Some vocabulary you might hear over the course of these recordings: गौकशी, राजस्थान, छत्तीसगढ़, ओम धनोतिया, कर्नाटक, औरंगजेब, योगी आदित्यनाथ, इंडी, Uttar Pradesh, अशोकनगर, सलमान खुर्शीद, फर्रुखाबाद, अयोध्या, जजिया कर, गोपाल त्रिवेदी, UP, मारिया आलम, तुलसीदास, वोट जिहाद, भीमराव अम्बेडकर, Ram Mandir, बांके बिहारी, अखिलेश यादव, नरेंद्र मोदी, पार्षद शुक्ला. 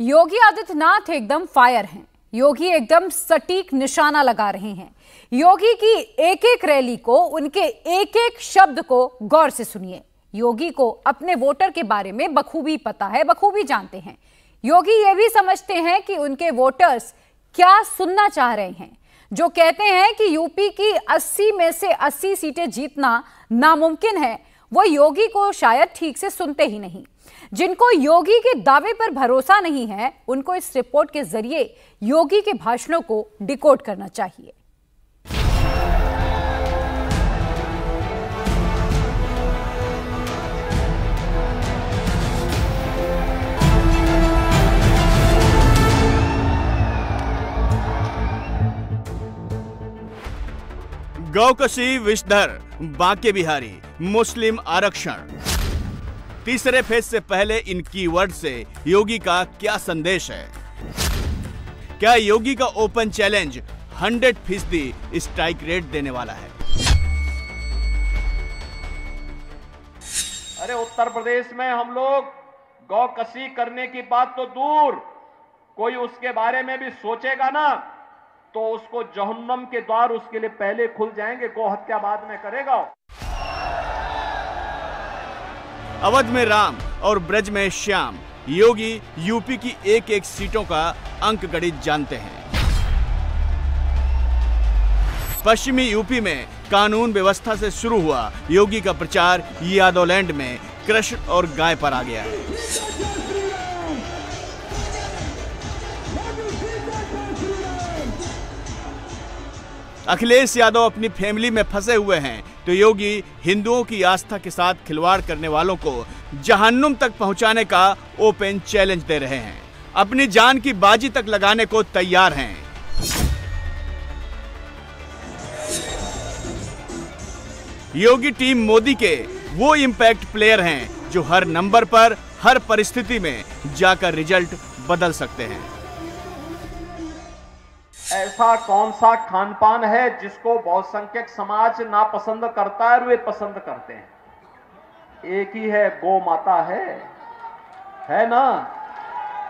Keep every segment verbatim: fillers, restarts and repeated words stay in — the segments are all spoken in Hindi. योगी आदित्यनाथ एकदम फायर हैं। योगी एकदम सटीक निशाना लगा रहे हैं। योगी की एक एक रैली को, उनके एक एक शब्द को गौर से सुनिए। योगी को अपने वोटर के बारे में बखूबी पता है, बखूबी जानते हैं। योगी ये भी समझते हैं कि उनके वोटर्स क्या सुनना चाह रहे हैं। जो कहते हैं कि यूपी की अस्सी में से अस्सी सीटें जीतना नामुमकिन है, वो योगी को शायद ठीक से सुनते ही नहीं। जिनको योगी के दावे पर भरोसा नहीं है, उनको इस रिपोर्ट के जरिए योगी के भाषणों को डिकोड करना चाहिए। गौकसी विषधर, बांके बिहारी, मुस्लिम आरक्षण, तीसरे फेज से पहले इन कीवर्ड से योगी का क्या संदेश है? क्या योगी का ओपन चैलेंज हंड्रेड फीसदी स्ट्राइक रेट देने वाला है? अरे उत्तर प्रदेश में हम लोग गौकशी करने की बात तो दूर, कोई उसके बारे में भी सोचेगा ना तो उसको जहन्नम के द्वार उसके लिए पहले खुल जाएंगे। गौ हत्या बाद में करेगा। अवध में राम और ब्रज में श्याम, योगी यूपी की एक एक सीटों का अंक गणित जानते हैं। पश्चिमी यूपी में कानून व्यवस्था से शुरू हुआ योगी का प्रचार यादवलैंड में कृष्ण और गाय पर आ गया है। अखिलेश यादव अपनी फैमिली में फंसे हुए हैं तो योगी हिंदुओं की आस्था के साथ खिलवाड़ करने वालों को जहन्नुम तक पहुंचाने का ओपन चैलेंज दे रहे हैं। अपनी जान की बाजी तक लगाने को तैयार हैं। योगी टीम मोदी के वो इंपैक्ट प्लेयर हैं जो हर नंबर पर, हर परिस्थिति में जाकर रिजल्ट बदल सकते हैं। ऐसा कौन सा खान पान है जिसको बहुसंख्यक समाज नापसंद करता है और वे पसंद करते हैं? एक ही है, गौ माता है, है ना?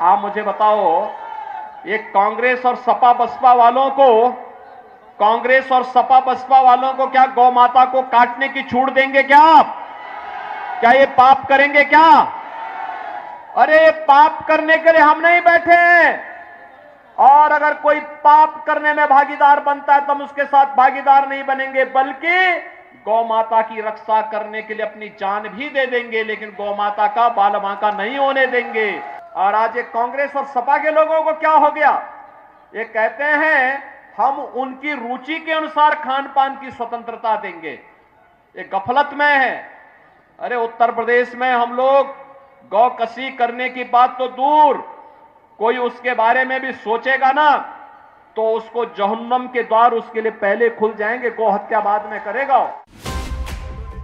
आप मुझे बताओ, ये कांग्रेस और सपा बसपा वालों को कांग्रेस और सपा बसपा वालों को क्या गौ माता को काटने की छूट देंगे क्या आप? क्या ये पाप करेंगे क्या? अरे पाप करने के लिए हम नहीं बैठे हैं। और अगर कोई पाप करने में भागीदार बनता है तो हम उसके साथ भागीदार नहीं बनेंगे, बल्कि गौ माता की रक्षा करने के लिए अपनी जान भी दे देंगे, लेकिन गौ माता का बाल बांका नहीं होने देंगे। और आज ये कांग्रेस और सपा के लोगों को क्या हो गया? ये कहते हैं हम उनकी रुचि के अनुसार खान पान की स्वतंत्रता देंगे। ये गफलत में है। अरे उत्तर प्रदेश में हम लोग गौकशी करने की बात तो दूर, कोई उसके बारे में भी सोचेगा ना तो उसको जहन्नम के द्वार उसके लिए पहले खुल जाएंगे। गौ हत्या बाद में करेगा।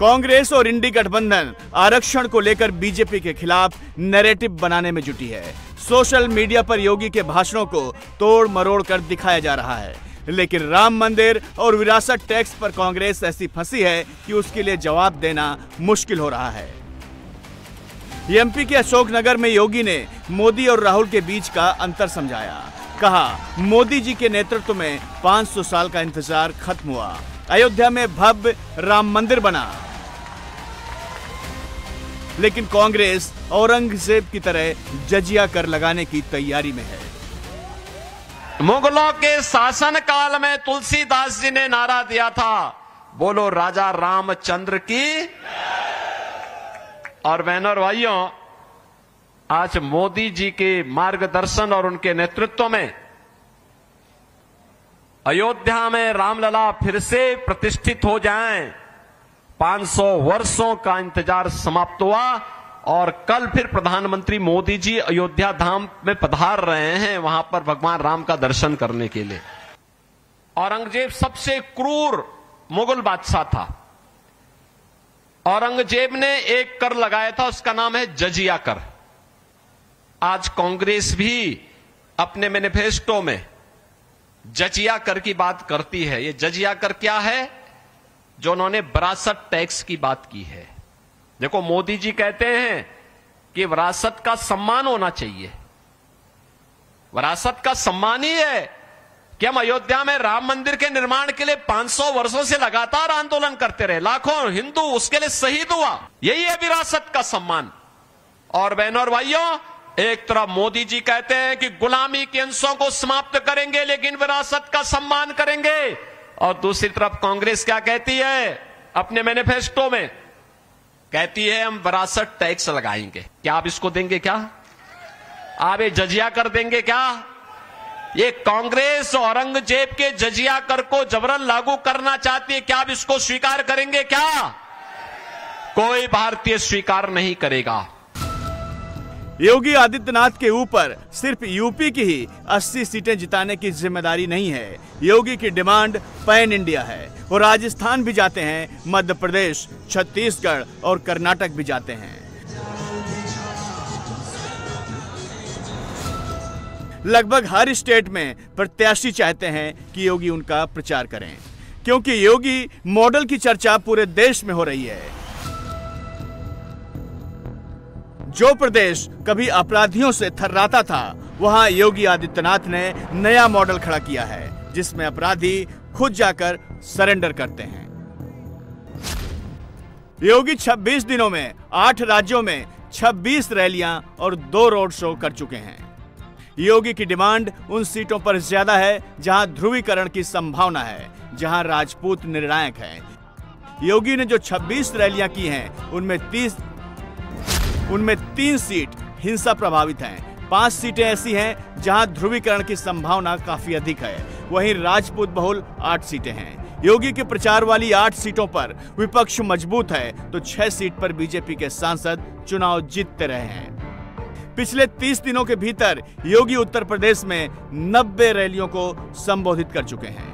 कांग्रेस और इंडी गठबंधन आरक्षण को लेकर बीजेपी के खिलाफ नैरेटिव बनाने में जुटी है। सोशल मीडिया पर योगी के भाषणों को तोड़ मरोड़ कर दिखाया जा रहा है, लेकिन राम मंदिर और विरासत टैक्स पर कांग्रेस ऐसी फंसी है कि उसके लिए जवाब देना मुश्किल हो रहा है। एमपी के अशोकनगर में योगी ने मोदी और राहुल के बीच का अंतर समझाया। कहा, मोदी जी के नेतृत्व में पाँच सौ साल का इंतजार खत्म हुआ। अयोध्या में भव्य राम मंदिर बना, लेकिन कांग्रेस औरंगजेब की तरह जजिया कर लगाने की तैयारी में है। मुगलों के शासन काल में तुलसीदास जी ने नारा दिया था, बोलो राजा रामचंद्र की। और बहनों और भाइयों, आज मोदी जी के मार्गदर्शन और उनके नेतृत्व में अयोध्या में रामलला फिर से प्रतिष्ठित हो जाएं। पाँच सौ वर्षों का इंतजार समाप्त हुआ और कल फिर प्रधानमंत्री मोदी जी अयोध्या धाम में पधार रहे हैं, वहां पर भगवान राम का दर्शन करने के लिए। औरंगजेब सबसे क्रूर मुगल बादशाह था। औरंगजेब ने एक कर लगाया था, उसका नाम है जजिया कर। आज कांग्रेस भी अपने मैनिफेस्टो में जजिया कर की बात करती है। ये जजिया कर क्या है? जो उन्होंने विरासत टैक्स की बात की है। देखो मोदी जी कहते हैं कि विरासत का सम्मान होना चाहिए, वरासत का सम्मान ही है कि हम अयोध्या में राम मंदिर के निर्माण के लिए पांच सौ वर्षों से लगातार आंदोलन करते रहे, लाखों हिंदू उसके लिए शहीद हुआ, यही है विरासत का सम्मान। और बहनों और भाइयों, एक तरफ मोदी जी कहते हैं कि गुलामी के अंशों को समाप्त करेंगे लेकिन विरासत का सम्मान करेंगे, और दूसरी तरफ कांग्रेस क्या कहती है अपने मैनिफेस्टो में, कहती है हम विरासत टैक्स लगाएंगे। क्या आप इसको देंगे? क्या आप ये जजिया कर देंगे? क्या ये कांग्रेस औरंगजेब के जजिया कर को जबरन लागू करना चाहती है, क्या आप इसको स्वीकार करेंगे? क्या कोई भारतीय स्वीकार नहीं करेगा। योगी आदित्यनाथ के ऊपर सिर्फ यूपी की ही अस्सी सीटें जिताने की जिम्मेदारी नहीं है, योगी की डिमांड पैन इंडिया है। वो राजस्थान भी जाते हैं, मध्य प्रदेश, छत्तीसगढ़ और कर्नाटक भी जाते हैं। लगभग हर स्टेट में प्रत्याशी चाहते हैं कि योगी उनका प्रचार करें, क्योंकि योगी मॉडल की चर्चा पूरे देश में हो रही है। जो प्रदेश कभी अपराधियों से थर्राता था, वहां योगी आदित्यनाथ ने नया मॉडल खड़ा किया है, जिसमें अपराधी खुद जाकर सरेंडर करते हैं। योगी छब्बीस दिनों में आठ राज्यों में छब्बीस रैलियां और दो रोड शो कर चुके हैं। योगी की डिमांड उन सीटों पर ज्यादा है जहां ध्रुवीकरण की संभावना है, जहां राजपूत निर्णायक है। योगी ने जो छब्बीस रैलियां की हैं, उनमें तीस उनमें तीन सीट हिंसा प्रभावित हैं, पांच सीटें ऐसी हैं जहां ध्रुवीकरण की संभावना काफी अधिक है, वहीं राजपूत बहुल आठ सीटें हैं। योगी के प्रचार वाली आठ सीटों पर विपक्ष मजबूत है, तो छह सीट पर बीजेपी के सांसद चुनाव जीतते रहे हैं। पिछले तीस दिनों के भीतर योगी उत्तर प्रदेश में नब्बे रैलियों को संबोधित कर चुके हैं।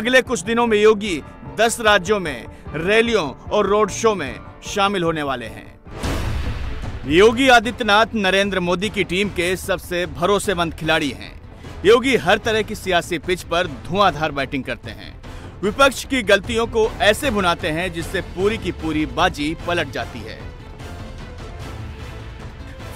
अगले कुछ दिनों में योगी दस राज्यों में रैलियों और रोड शो में शामिल होने वाले हैं। योगी आदित्यनाथ नरेंद्र मोदी की टीम के सबसे भरोसेमंद खिलाड़ी हैं। योगी हर तरह की सियासी पिच पर धुआंधार बैटिंग करते हैं, विपक्ष की गलतियों को ऐसे भुनाते हैं जिससे पूरी की पूरी बाजी पलट जाती है।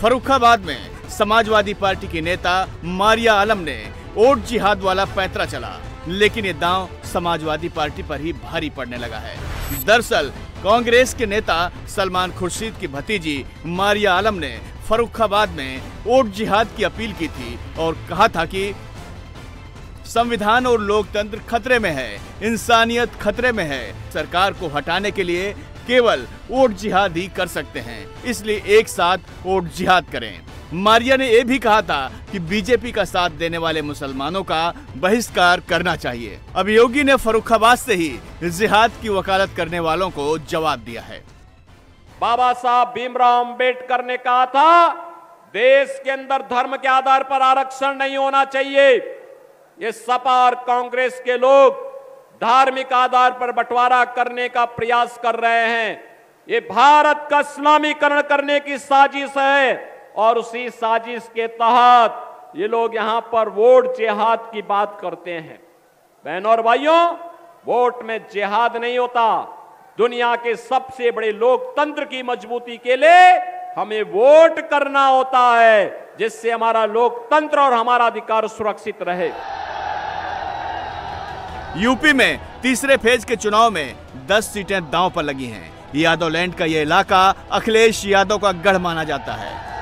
फर्रुखाबाद में समाजवादी पार्टी की नेता मारिया आलम ने वोट जिहाद वाला पैंतरा चला, लेकिन ये दांव समाजवादी पार्टी पर ही भारी पड़ने लगा है। दरअसल कांग्रेस के नेता सलमान खुर्शीद की भतीजी मारिया आलम ने फर्रुखाबाद में वोट जिहाद की अपील की थी और कहा था कि संविधान और लोकतंत्र खतरे में है, इंसानियत खतरे में है, सरकार को हटाने के लिए केवल वोट जिहाद ही कर सकते हैं, इसलिए एक साथ वोट जिहाद करें। मारिया ने यह भी कहा था कि बीजेपी का साथ देने वाले मुसलमानों का बहिष्कार करना चाहिए। अब योगी ने फर्रुखाबाद से ही जिहाद की वकालत करने वालों को जवाब दिया है। बाबा साहब भीमराव अम्बेडकर ने कहा था देश के अंदर धर्म के आधार पर आरक्षण नहीं होना चाहिए। ये सपा और कांग्रेस के लोग धार्मिक आधार पर बंटवारा करने का प्रयास कर रहे हैं। ये भारत का इस्लामीकरण करने की साजिश है और उसी साजिश के तहत ये लोग यहां पर वोट जिहाद की बात करते हैं। बहनों और भाइयों, वोट में जिहाद नहीं होता। दुनिया के सबसे बड़े लोकतंत्र की मजबूती के लिए हमें वोट करना होता है, जिससे हमारा लोकतंत्र और हमारा अधिकार सुरक्षित रहे। यूपी में तीसरे फेज के चुनाव में दस सीटें दांव पर लगी हैं। यादव लैंड का यह इलाका अखिलेश यादव का गढ़ माना जाता है।